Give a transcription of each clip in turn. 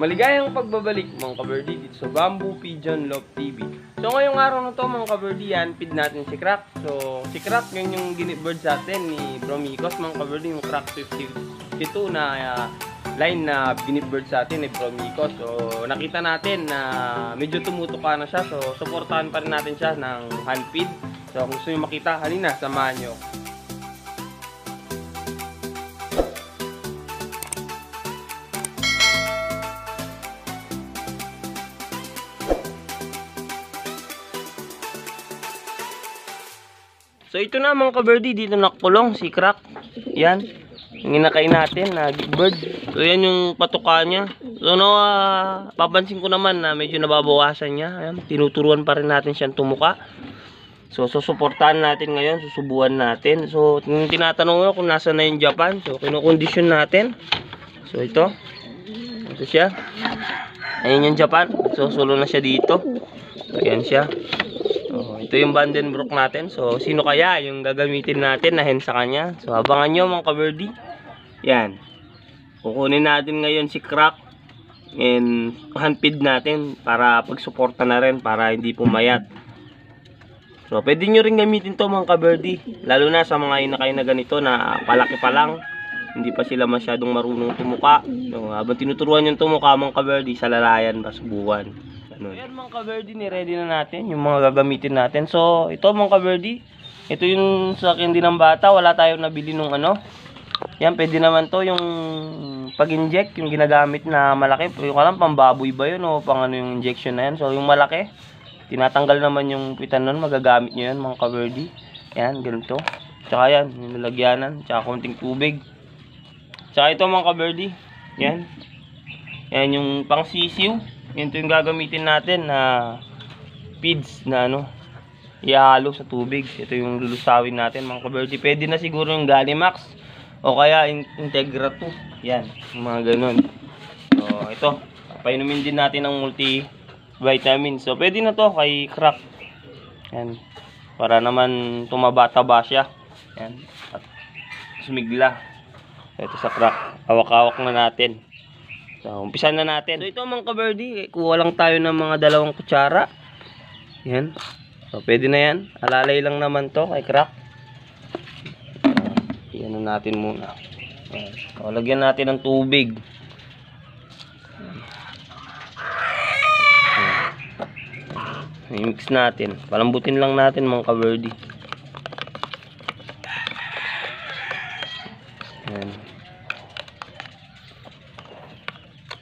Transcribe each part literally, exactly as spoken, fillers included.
Maligayang pagbabalik mga kaberdi dito sa Bamboo Pigeon Love T V. So ngayong araw na to mga kaberdi, feed natin si Crack. So si Crack yun yung ginibird sa atin ni Bro Mikos mga kaberdi, yung Crack fifty-two na uh, line na ginibird sa atin ni Bro Mikos. So nakita natin na medyo tumutuka na siya, so supportahan pa rin natin siya ng hand feed. So kung gusto nyo makita, halina samahan nyo. So ito na mga kaberdi, dito nakulong si Crack. Yan, ginakain natin na bird. So yan yung patuka niya. So no, uh, papansin ko naman na medyo nababawasan niya. Ayan, tinuturuan pa rin natin siyang tumuka. So susuportahan natin ngayon, susubuan natin. So tinatanong ko kung nasa na yung Japan. So kinukondisyon natin. So ito, ito siya. Ayun yung Japan. So solo na siya dito. So yan siya. So, ito yung Vandenbroek natin. So, sino kaya yung gagamitin natin na hen sa kanya? So, abangan nyo mga kaberdi. Yan. Kukunin natin ngayon si Crack. And hand feed natin para pagsuporta na rin, para hindi pumayat. So, pwede nyo rin gamitin to mga kaberdi. Lalo na sa mga inakay na ganito na palaki pa lang. Hindi pa sila masyadong marunong tumuka. So, habang tinuturuan yung tumuka mga kaberdi, sa lalayan, basubuan. So, ayan mga kaberdi, ni-ready na natin yung mga gagamitin natin. So, ito mga kaberdi, ito yung sa candy ng bata. Wala tayong nabili nung ano. Yan, pwede naman to yung pag-inject, yung ginagamit na malaki. Pero yung alam, pambaboy ba yun o pang ano yung injection na yan. So, yung malaki, tinatanggal naman yung pitan nun. Magagamit nyo yan mga kaberdi. Ayan, ganito. Tsaka yan, yung nalagyanan. Tsaka konting tubig. Tsaka ito mga kaberdi. Yan. Yan yung pangsisiw. Ito yung gagamitin natin na feeds na ano, ihalo sa tubig. Ito yung lulusawin natin mga kaberdi. Pwede na siguro yung Galimax o kaya Integra two. Yan, mga ganun. So, ito, painumin din natin ng multivitamin. So, pwede na to kay Crack. Yan, para naman tumabata-ba siya. Yan, at sumigla. Ito sa Crack, awak-awak na natin. So, umpisa na natin. So, ito mga kaberdi, kuha lang tayo ng mga dalawang kutsara. Yan. So, pwede na yan. Alalay lang naman to kay Crack. Uh, yan natin muna. Uh, so, lagyan natin ng tubig. Uh, i-mix natin. Palambutin lang natin mga kaberdi. Yan.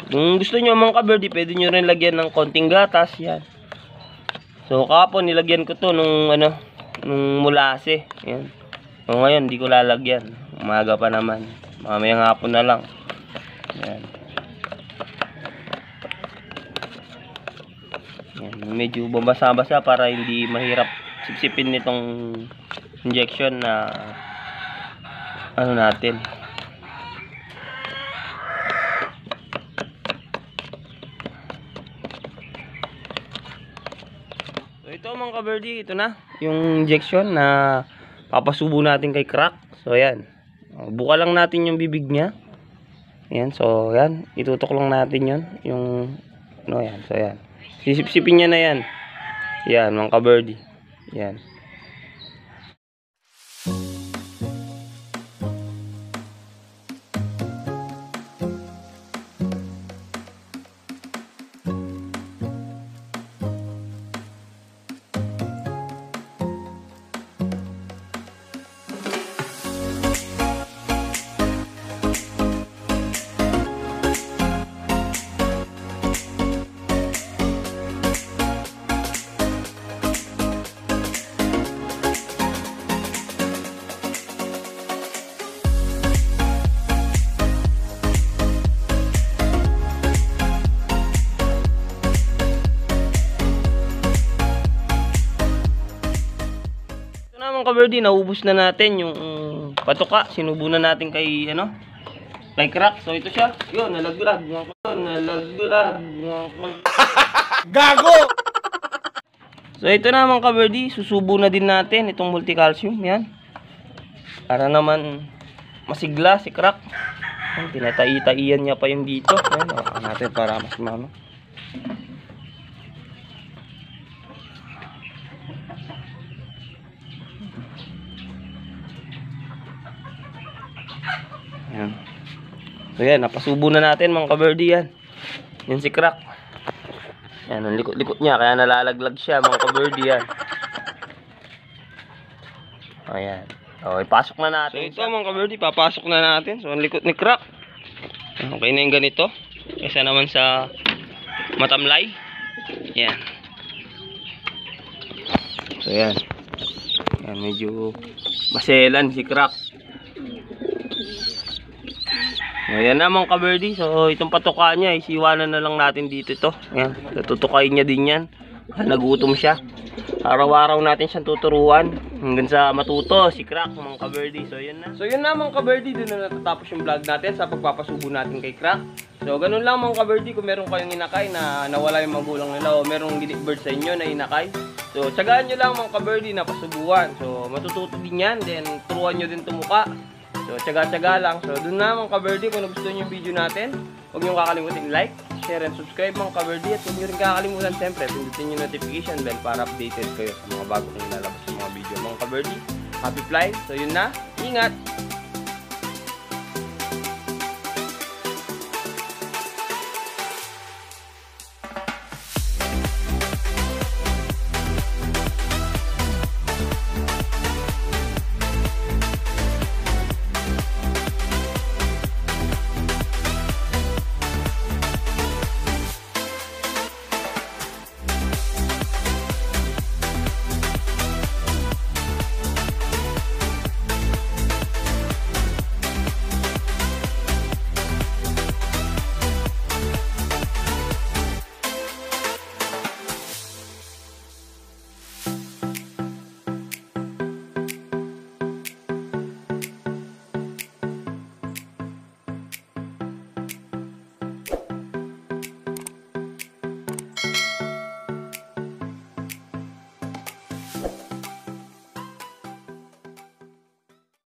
Kung gusto nyo mga kaberdi, pwede nyo rin lagyan ng konting gatas. Yan. So, kapon, nilagyan ko to nung, ano, nung mulase. Yan. So, ngayon, di ko lalagyan. Umaga pa naman. Mamayang hapon na lang. Yan. Yan. Medyo babasa-basa para hindi mahirap sipsipin nitong injection na ano natin. Ito mga kaberdi, ito na yung injection na papasubo natin kay Crack. So ayan, buka lang natin yung bibig niya. Ayan, so ayan, itutok lang natin yun. Yung, no ayan, so ayan. Sisipsipin niya na yan. Ayan mga kaberdi. Ayan. Kaberdi, naubos na natin yung um, patuka. Sinubo na natin kay ano, kay Crack. So ito siya. Yun, nalaglag. Nalaglag. Gago! So ito na mga kaberdi, susubo na din natin itong multi-calcium. Yan. Para naman masigla si Crack. Ay, tinatai-taian niya pa yung dito. Ayan, hawakan natin para mas mama. Ayan. So yan, napasubo na natin mga ka-birdie yan. Yan si Crack. Ayan, ang likot-likot niya. Kaya nalalaglag siya mga ka-birdie yan. Ayan. O, ipasok na natin. So ito mga ka-birdie, papasok na natin. So ang likot ni Crack. Okay na yung ganito. Kaysa naman sa matamlay. Ayan. So yan. Ayan, medyo maselan si Crack. Ayan na mga ka-birdie. So itong patuka niya, isiwanan na lang natin dito ito. Ayan, tutukain niya din yan. Nagutom siya. Araw-araw natin siyang tuturuan hanggang sa matuto si Crack mga ka-birdie. So ayan na. So yun na mga ka-birdie, doon na natatapos yung vlog natin sa pagpapasubo natin kay Crack. So ganun lang mga ka-birdie, kung meron kayong inakay na nawala yung magulang nila o merong gidik bird sa inyo na inakay. So tiyagaan nyo lang mga ka-birdie na pasubuan. So matututo din yan, then turuan nyo din tumuka. So, tiyaga-tiyaga lang. So, doon na mga ka-birdie, kung nagustuhan nyo yung video natin, huwag nyo kakalimutan like, share, and subscribe mga ka-birdie. At huwag nyo rin kakalimutan, siyempre, pindutin yung notification bell para updated kayo sa mga bago kong nalabas sa mga video mga ka-birdie. Happy flying! So, yun na. Ingat!